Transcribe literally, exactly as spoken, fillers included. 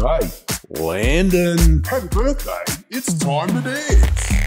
Right, Landon. Happy birthday. It's time to dance.